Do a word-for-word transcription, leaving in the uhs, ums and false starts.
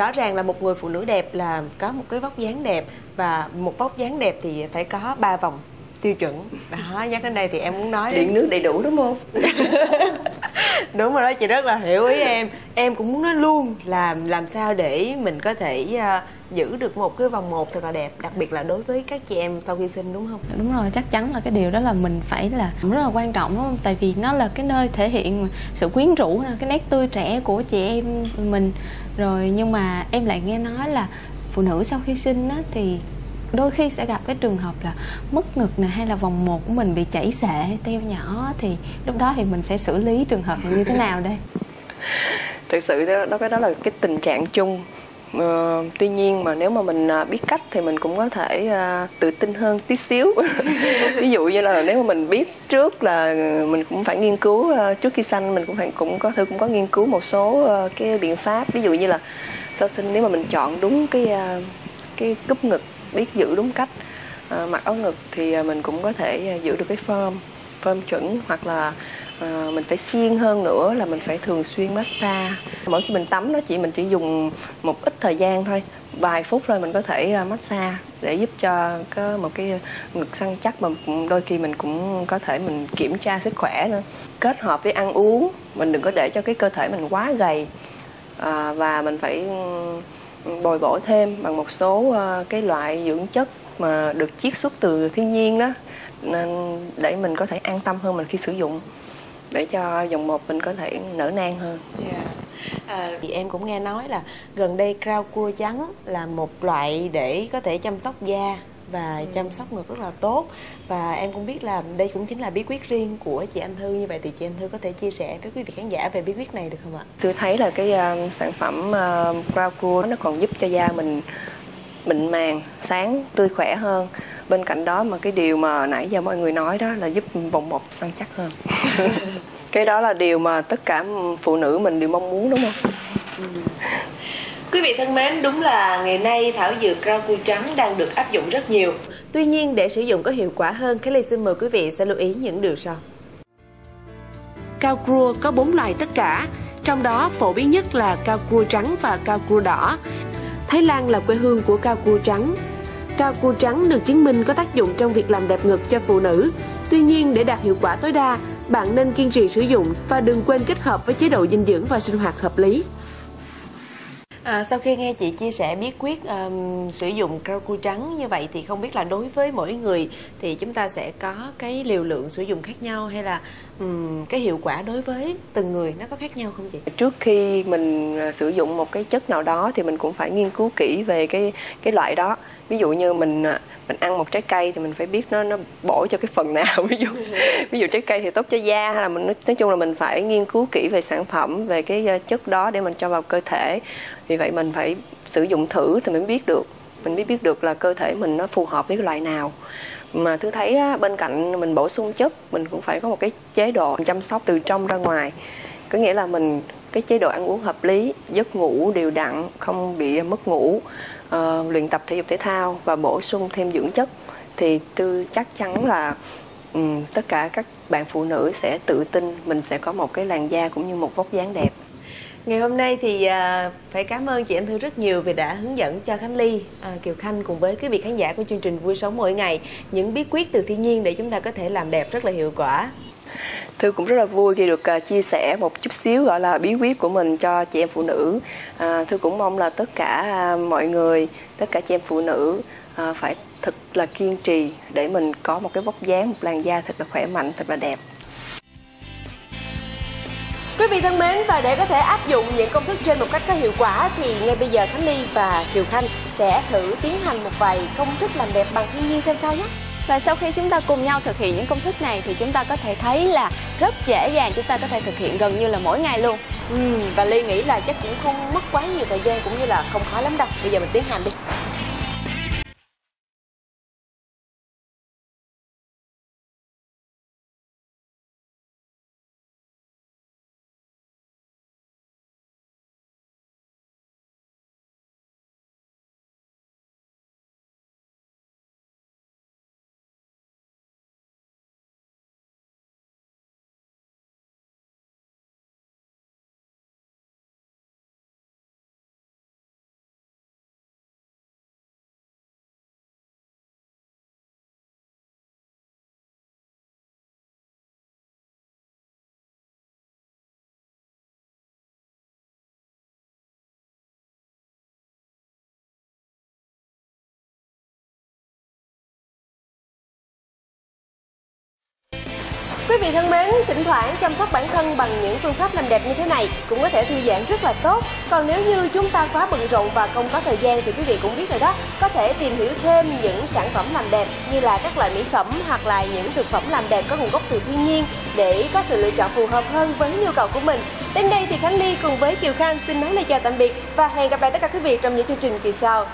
rõ ràng là một người phụ nữ đẹp là có một cái vóc dáng đẹp, và một vóc dáng đẹp thì phải có ba vòng tiêu chuẩn đó. Nhắc đến đây thì em muốn nói điện nước đầy đủ đúng không? Đúng rồi đó, chị rất là hiểu ý em. Em cũng muốn nói luôn là làm sao để mình có thể uh, giữ được một cái vòng một thật là đẹp, đặc biệt là đối với các chị em sau khi sinh, đúng không? Đúng rồi, chắc chắn là cái điều đó là mình phải là rất là quan trọng, đúng không? Tại vì nó là cái nơi thể hiện sự quyến rũ, cái nét tươi trẻ của chị em mình. Rồi nhưng mà em lại nghe nói là phụ nữ sau khi sinh á, thì đôi khi sẽ gặp cái trường hợp là mất ngực này, hay là vòng một của mình bị chảy xệ, teo nhỏ, thì lúc đó thì mình sẽ xử lý trường hợp như thế nào đây? Thực sự đó, đó cái đó là cái tình trạng chung. Ờ, tuy nhiên mà nếu mà mình biết cách thì mình cũng có thể uh, tự tin hơn tí xíu. Ví dụ như là nếu mà mình biết trước là mình cũng phải nghiên cứu uh, trước khi sanh, mình cũng phải cũng có Thư cũng có nghiên cứu một số uh, cái biện pháp. Ví dụ như là sau sinh nếu mà mình chọn đúng cái uh, cái cúp ngực, biết giữ đúng cách, à, mặc áo ngực thì mình cũng có thể giữ được cái form form chuẩn. Hoặc là à, mình phải siêng hơn nữa là mình phải thường xuyên massage. Mỗi khi mình tắm đó chị, mình chỉ dùng một ít thời gian thôi, vài phút rồi mình có thể massage để giúp cho có một cái ngực săn chắc. Mà đôi khi mình cũng có thể mình kiểm tra sức khỏe nữa, kết hợp với ăn uống. Mình đừng có để cho cái cơ thể mình quá gầy, à, và mình phải bồi bổ thêm bằng một số cái loại dưỡng chất mà được chiết xuất từ thiên nhiên đó, để mình có thể an tâm hơn mình khi sử dụng, để cho dòng một mình có thể nở nang hơn. Yeah. À, thì em cũng nghe nói là gần đây cao cua trắng là một loại để có thể chăm sóc da và ừ. chăm sóc ngực rất là tốt, và em cũng biết là đây cũng chính là bí quyết riêng của chị Anh Thư. Như vậy thì chị Anh Thư có thể chia sẻ với quý vị khán giả về bí quyết này được không ạ? Tôi thấy là cái uh, sản phẩm kwao krua nó còn giúp cho da mình mịn màng, sáng, tươi khỏe hơn. Bên cạnh đó mà cái điều mà nãy giờ mọi người nói đó là giúp vòng một săn chắc hơn. Cái đó là điều mà tất cả phụ nữ mình đều mong muốn, đúng không? Ừ. Quý vị thân mến, đúng là ngày nay thảo dược cao cua trắng đang được áp dụng rất nhiều. Tuy nhiên để sử dụng có hiệu quả hơn, Khánh Lê xin mời quý vị sẽ lưu ý những điều sau. Cao cua có bốn loài tất cả, trong đó phổ biến nhất là cao cua trắng và cao cua đỏ. Thái Lan là quê hương của cao cua trắng. Cao cua trắng được chứng minh có tác dụng trong việc làm đẹp ngực cho phụ nữ. Tuy nhiên để đạt hiệu quả tối đa, bạn nên kiên trì sử dụng và đừng quên kết hợp với chế độ dinh dưỡng và sinh hoạt hợp lý. À, sau khi nghe chị chia sẻ bí quyết um, sử dụng cao cua trắng như vậy thì không biết là đối với mỗi người thì chúng ta sẽ có cái liều lượng sử dụng khác nhau, hay là um, cái hiệu quả đối với từng người nó có khác nhau không chị? Trước khi mình sử dụng một cái chất nào đó thì mình cũng phải nghiên cứu kỹ về cái cái loại đó. Ví dụ như mình mình ăn một trái cây thì mình phải biết nó nó bổ cho cái phần nào. Ví dụ ví dụ trái cây thì tốt cho da, hay là mình nói chung là mình phải nghiên cứu kỹ về sản phẩm, về cái chất đó để mình cho vào cơ thể. Vì vậy mình phải sử dụng thử thì mình biết được, mình biết biết được là cơ thể mình nó phù hợp với cái loại nào. Mà Thư thấy á, bên cạnh mình bổ sung chất, mình cũng phải có một cái chế độ chăm sóc từ trong ra ngoài. Có nghĩa là mình cái chế độ ăn uống hợp lý, giấc ngủ đều đặn, không bị mất ngủ, uh, luyện tập thể dục thể thao và bổ sung thêm dưỡng chất, thì tôi chắc chắn là um, tất cả các bạn phụ nữ sẽ tự tin mình sẽ có một cái làn da cũng như một vóc dáng đẹp. Ngày hôm nay thì uh, phải cảm ơn chị Anh Thư rất nhiều vì đã hướng dẫn cho Khánh Ly, uh, Kiều Khanh cùng với quý vị khán giả của chương trình Vui Sống Mỗi Ngày những bí quyết từ thiên nhiên để chúng ta có thể làm đẹp rất là hiệu quả. Thư cũng rất là vui khi được chia sẻ một chút xíu gọi là bí quyết của mình cho chị em phụ nữ. À, Thư cũng mong là tất cả mọi người, tất cả chị em phụ nữ à, phải thật là kiên trì để mình có một cái vóc dáng, một làn da thật là khỏe mạnh, thật là đẹp. Quý vị thân mến, và để có thể áp dụng những công thức trên một cách có hiệu quả thì ngay bây giờ Khánh Ly và Kiều Khanh sẽ thử tiến hành một vài công thức làm đẹp bằng thiên nhiên xem sao nhé. Và sau khi chúng ta cùng nhau thực hiện những công thức này thì chúng ta có thể thấy là rất dễ dàng, chúng ta có thể thực hiện gần như là mỗi ngày luôn. Ừ, và Ly nghĩ là chắc cũng không mất quá nhiều thời gian cũng như là không khó lắm đâu. Bây giờ mình tiến hành đi. Quý vị thân mến, thỉnh thoảng chăm sóc bản thân bằng những phương pháp làm đẹp như thế này cũng có thể thư giãn rất là tốt. Còn nếu như chúng ta quá bận rộn và không có thời gian thì quý vị cũng biết rồi đó, có thể tìm hiểu thêm những sản phẩm làm đẹp như là các loại mỹ phẩm hoặc là những thực phẩm làm đẹp có nguồn gốc từ thiên nhiên để có sự lựa chọn phù hợp hơn với nhu cầu của mình. Đến đây thì Khánh Ly cùng với Kiều Khanh xin nói lời chào tạm biệt và hẹn gặp lại tất cả quý vị trong những chương trình kỳ sau.